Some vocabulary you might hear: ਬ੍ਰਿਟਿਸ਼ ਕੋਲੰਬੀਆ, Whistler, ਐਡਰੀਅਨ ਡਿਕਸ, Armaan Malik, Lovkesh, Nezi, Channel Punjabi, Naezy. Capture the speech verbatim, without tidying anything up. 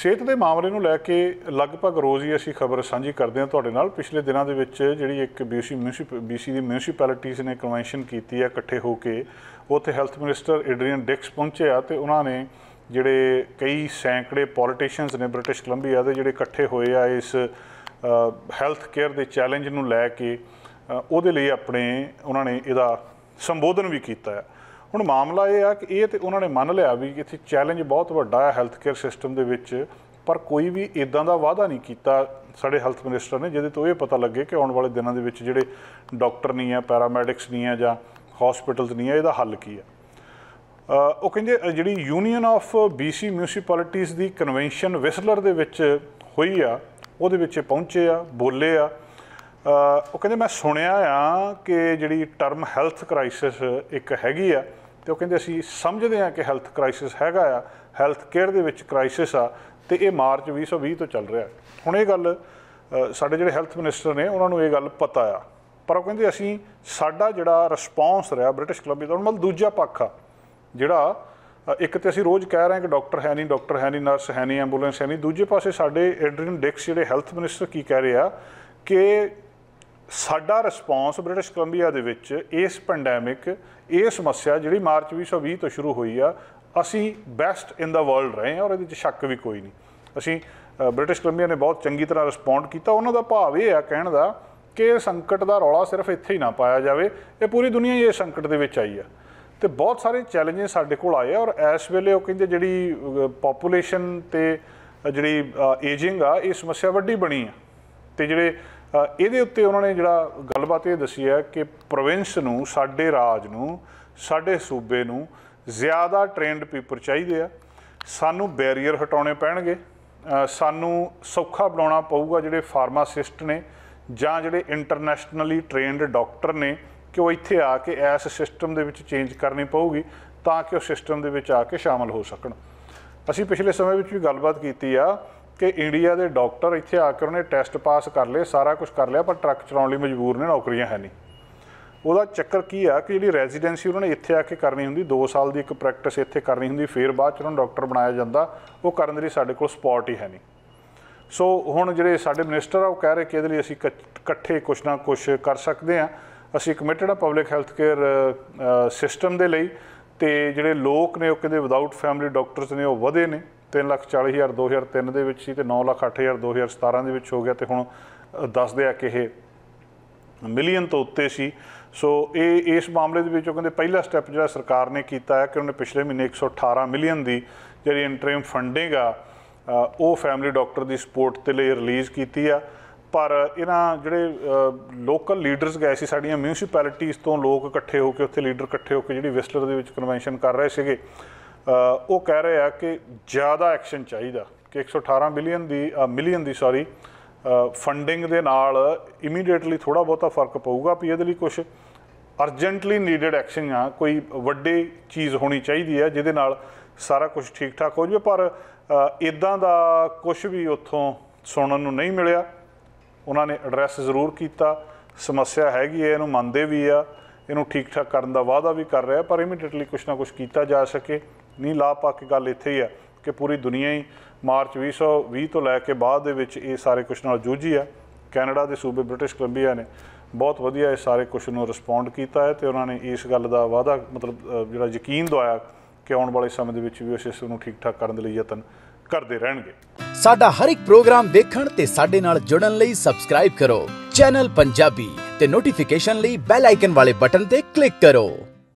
ਸਿਹਤ ਦੇ ਮਾਮਲੇ ਨੂੰ ਲੈ ਕੇ ਲਗਭਗ ਰੋਜ਼ ਹੀ ਅਸੀਂ ਖਬਰ ਸਾਂਝੀ ਕਰਦੇ ਹਾਂ ਤੁਹਾਡੇ ਨਾਲ। ਪਿਛਲੇ ਦਿਨਾਂ ਦੇ ਵਿੱਚ ਜਿਹੜੀ ਇੱਕ ਬੀਸੀ ਬੀਸੀ ਦੀ ਮਿਊਨਿਸਪੈਲਿਟੀਜ਼ ਨੇ ਕਨਵੈਨਸ਼ਨ ਕੀਤੀ ਹੈ ਇਕੱਠੇ ਹੋ ਕੇ, ਉੱਥੇ ਹੈਲਥ ਮਿਨਿਸਟਰ ਐਡਰੀਅਨ ਡਿਕਸ ਪਹੁੰਚੇ ਆ ਤੇ ਉਹਨਾਂ ਨੇ ਜਿਹੜੇ ਕਈ ਸੈਂਕੜੇ ਪੋਲੀਟੀਸ਼ੀਅਨਸ ਨੇ ਬ੍ਰਿਟਿਸ਼ ਕੋਲੰਬੀਆ ਦੇ ਜਿਹੜੇ ਇਕੱਠੇ ਹੋਏ ਆ ਇਸ ਹੈਲਥ ਕੇਅਰ ਦੇ ਚੈਲੰਜ ਨੂੰ ਲੈ ਕੇ, ਉਹਦੇ ਲਈ ਆਪਣੇ ਉਹਨਾਂ ਨੇ ਇਹਦਾ ਸੰਬੋਧਨ भी किया। ਹੁਣ मामला यह है कि ये तो उन्होंने मन लिया भी इत्थे चैलेंज बहुत वड्डा है हैल्थ केयर सिस्टम दे विच, पर कोई भी इदां दा वादा नहीं किया साडे हैल्थ मिनिस्टर ने जिहदे तों ये पता लगे कि आने वाले दिनों दे विच जिहड़े डॉक्टर नहीं है, पैरामैडिक्स नहीं है जां हॉस्पिटल्स नहीं है, इहदा हल की है। वो कहिंदे जिहड़ी यूनीयन ऑफ बीसी म्यूनिसिपैलिटीज़ दी कन्वेंशन विस्लर दे विच होई आ, उहदे विच पहुंचे आ, बोले आ। वो कहिंदे मैं सुनिया आ कि जिहड़ी टर्म हैल्थ क्राइसिस एक हैगी आ तो कहिंदे असीं समझदे हैं कि हैल्थ क्राइसिस हैगा आ, हैल्थ केयर दे विच क्राइसिस आ ते ये मार्च भी सौ भी तो चल रहा है। हुण ये गल साडे जिहड़े हैल्थ मिनिस्टर ने उन्हां नूं ये गल पता आ, पर वो कहिंदे असीं साडा जिहड़ा रिस्पॉन्स रहा ब्रिटिश कोलंबीਆ दा मतलब दूजा पक्ष आ जिहड़ा एक तो असीं रोज़ कह रहे हैं कि डॉक्टर है नहीं, डॉक्टर है नहीं, नर्स है नहीं, एंबूलेंस है नहीं। दूजे पासे साडे एडरियन डिक्स जिहड़े हैल्थ मिनिस्टर की कह रहे आ कि साडा रिस्पॉन्स ब्रिटिश कोलंबीआ दे विच इस पेंडेमिक ये समस्या जिहड़ी मार्च भी सौ भी तो शुरू हुई आ, असी बैस्ट इन द वर्ल्ड रहे हैं और ये शक भी कोई नहीं। असी ब्रिटिश कोलंबीआ ने बहुत चंगी तरह रिस्पोंड किया। उन्हों का भाव ये आ कहण दा कि संकट का रौला सिर्फ इत्थे ही ना पाया जाए, ये पूरी दुनिया ही इस संकट दे विच आई है तो बहुत सारे चैलेंजेस साडे कोल आए और इस वेले वो कहिंदे जिहड़ी पॉपूलेशन ते जिहड़ी एजिंग आ ये समस्या वड्डी बनी है ते जिहड़े ਇਹਦੇ ਉੱਤੇ ਉਹਨਾਂ ਨੇ ਜਿਹੜਾ ਗੱਲਬਾਤ ਇਹ ਦੱਸੀ ਹੈ कि ਪ੍ਰੋਵਿੰਸ ਨੂੰ ਸਾਡੇ ਰਾਜ ਨੂੰ ਸਾਡੇ ਸੂਬੇ ਨੂੰ ਜ਼ਿਆਦਾ ਟ੍ਰੇਨਡ ਪੀਪਲ ਚਾਹੀਦੇ ਆ, ਸਾਨੂੰ ਬੈਰੀਅਰ ਹਟਾਉਣੇ ਪੈਣਗੇ, ਸਾਨੂੰ ਸੌਖਾ ਬਣਾਉਣਾ ਪਊਗਾ ਜਿਹੜੇ ਫਾਰਮਾਸਿਸਟ ਨੇ ਜਾਂ ਜਿਹੜੇ ਇੰਟਰਨੈਸ਼ਨਲੀ ਟ੍ਰੇਨਡ ਡਾਕਟਰ ਨੇ ਕਿ ਉਹ ਇੱਥੇ ਆ ਕੇ ਇਸ ਸਿਸਟਮ ਦੇ ਵਿੱਚ ਚੇਂਜ ਕਰਨੀ ਪਊਗੀ ਤਾਂ ਕਿ ਉਹ ਸਿਸਟਮ ਦੇ ਵਿੱਚ ਆ ਕੇ ਸ਼ਾਮਲ ਹੋ ਸਕਣ। ਅਸੀਂ ਪਿਛਲੇ ਸਮੇਂ ਵਿੱਚ ਵੀ ਗੱਲਬਾਤ ਕੀਤੀ ਆ कि इंडिया के डॉक्टर इत्थे आकर उन्हें टैसट पास कर लिए, सारा कुछ कर लिया, पर ट्रक चलाने मजबूर ने, नौकरियां है नहीं। वो चक्कर की आ कि जी रैजीडेंसी उन्होंने इत्थे आके करनी होंगी, दो साल की एक प्रैक्टिस इत्थे करनी होंगी, फिर बाद च उन्होंने डॉक्टर बनाया जाता, वो करने के लिए साडे कोल स्पॉट ही है नहीं। सो हुण जिहड़े साडे मिनिस्टर आ वो कह रहे कि इहदे लई असीं इकट्ठे कुछ ना कुछ कर सकते हैं, असीं कमिटेड आ पब्लिक हैल्थ केयर सिस्टम के लिए। तो जिहड़े लोग ने वो कहंदे विदाउट फैमिली डॉक्टर्स ने वो वधे ने, तीन लाख चाली हज़ार दो हज़ार तीन के नौ लाख अठ हज़ार दो हज़ार सतारा के हो गया तो हूँ दस दे कि यह मिलियन तो उत्ते सी। सो ये इस मामले कहते पहला स्टैप जो सरकार ने किया है कि उन्हें पिछले महीने एक सौ अठारह मिलियन की जी इंटरिम फंडिंग आ वो फैमिली डॉक्टर की सपोर्ट के लिए रिलीज़ की आ, पर इन्ह जोड़े लोकल लीडरस गए सी साड़ियाँ म्यूनसिपैलिटीज़ तो लोग इकट्ठे होकर उत्थे लीडर इकट्ठे होकर जी विस्लर के कन्वेंशन कर रहे थे। वो कह रहे हैं कि ज़्यादा एक्शन चाहिए कि एक सौ अठारह बिलियन की मिलियन की सॉरी फंडिंग दे नाल इमीडिएटली थोड़ा बहुता फर्क पऊगा भी ये कुछ अर्जेंटली नीडिड एक्शन आ, कोई वड्डी चीज़ होनी चाहिए है जिहदे नाल सारा कुछ ठीक ठाक हो जाए, पर इदां दा कुछ भी उत्थों सुणन नूं नहीं मिलिया। उन्होंने एड्रैस जरूर किया, समस्या हैगी है, इहनूं मनदे भी आ, इहनूं ठीक ठाक करन दा वादा भी कर रहा, पर इमीडिएटली कुछ ना कुछ किया जा सके नहीं। ला पा के गल इत्थे ही है कि पूरी दुनिया ही मार्च भी सौ भी तो लैके बाद दे विच ये सारे कुछ नाल जूझी है। कैनेडा के सूबे ब्रिटिश कोलंबीआ ने बहुत वधिया इस सारे कुछ नूं रिस्पोंड कीता है तो उन्होंने इस गल का वादा मतलब जिहड़ा यकीन दवाया कि आने वाले समय दे विच भी उस इस नूं ठीक ठाक करन दे लई यतन करदे रहणगे। साडा हर एक प्रोग्राम देखण ते साडे नाल जुड़न लई सबसक्राइब करो चैनल पंजाबी ते नोटिफिकेशन लई बैल आइकन वाले बटन ते क्लिक करो।